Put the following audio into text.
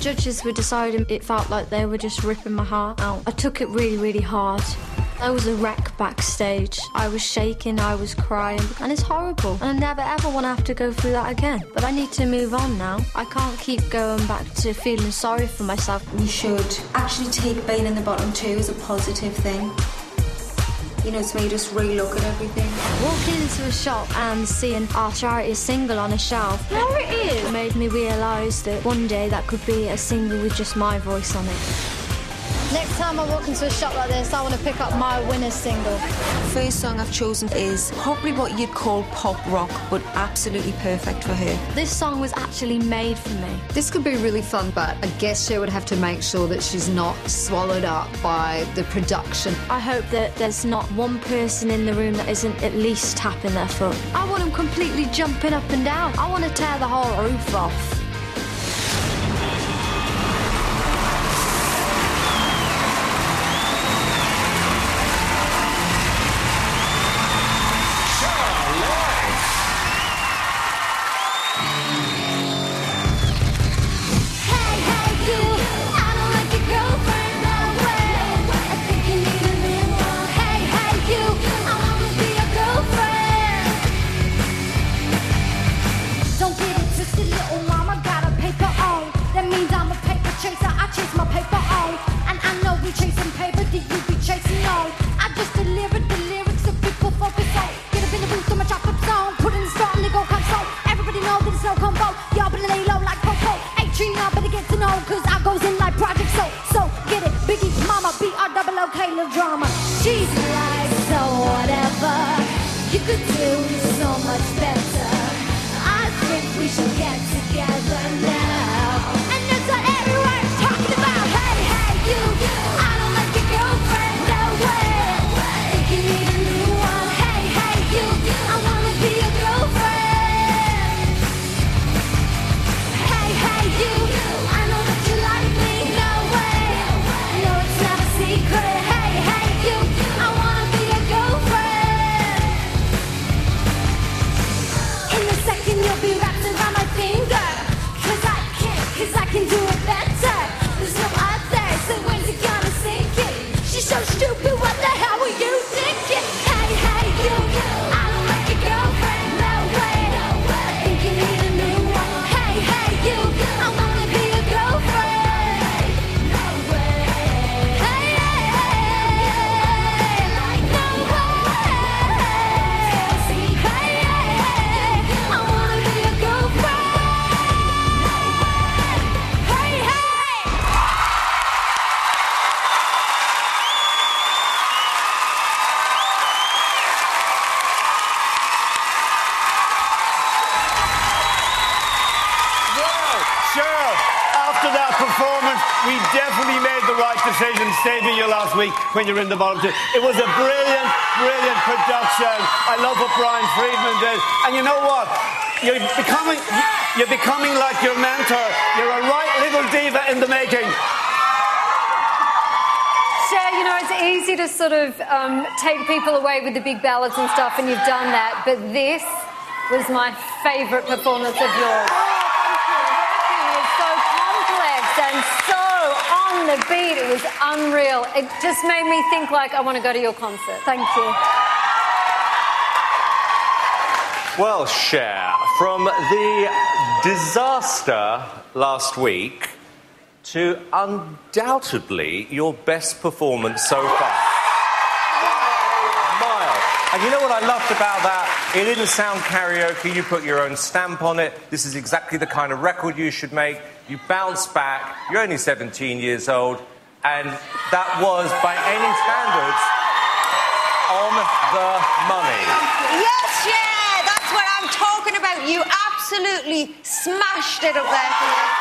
judges were deciding, it felt like they were just ripping my heart out. I took it really, really hard. I was a wreck backstage. I was shaking, I was crying, and it's horrible. And I never ever want to have to go through that again. But I need to move on now. I can't keep going back to feeling sorry for myself. You should actually take being in the bottom two as a positive thing. You know, it's made us re-look at everything. Walking into a shop and seeing our charity single on a shelf, there it is, made me realise that one day that could be a single with just my voice on it. Next time I walk into a shop like this, I want to pick up my winner's single. First song I've chosen is probably what you'd call pop rock, but absolutely perfect for her. This song was actually made for me. This could be really fun, but I guess Cher would have to make sure that she's not swallowed up by the production. I hope that there's not one person in the room that isn't at least tapping their foot. I want them completely jumping up and down. I want to tear the whole roof off. Saving you last week when you're in the bottom two. It was a brilliant, brilliant production. I love what Brian Friedman did. And you know what? You're becoming like your mentor. You're a right little diva in the making. Cher, you know, it's easy to sort of take people away with the big ballads and stuff, and you've done that. But this was my favourite performance of yours. Oh, thank you. Everything was so complex and so on the beat. It was unreal. It just made me think, like, I want to go to your concert. Thank you. Well, Cher, from the disaster last week to undoubtedly your best performance so far. And you know what I loved about that? It didn't sound karaoke. You put your own stamp on it. This is exactly the kind of record you should make. You bounce back, you're only 17 years old, and that was, by any standards, on the money. Yes, yeah, that's what I'm talking about. You absolutely smashed it up there for me.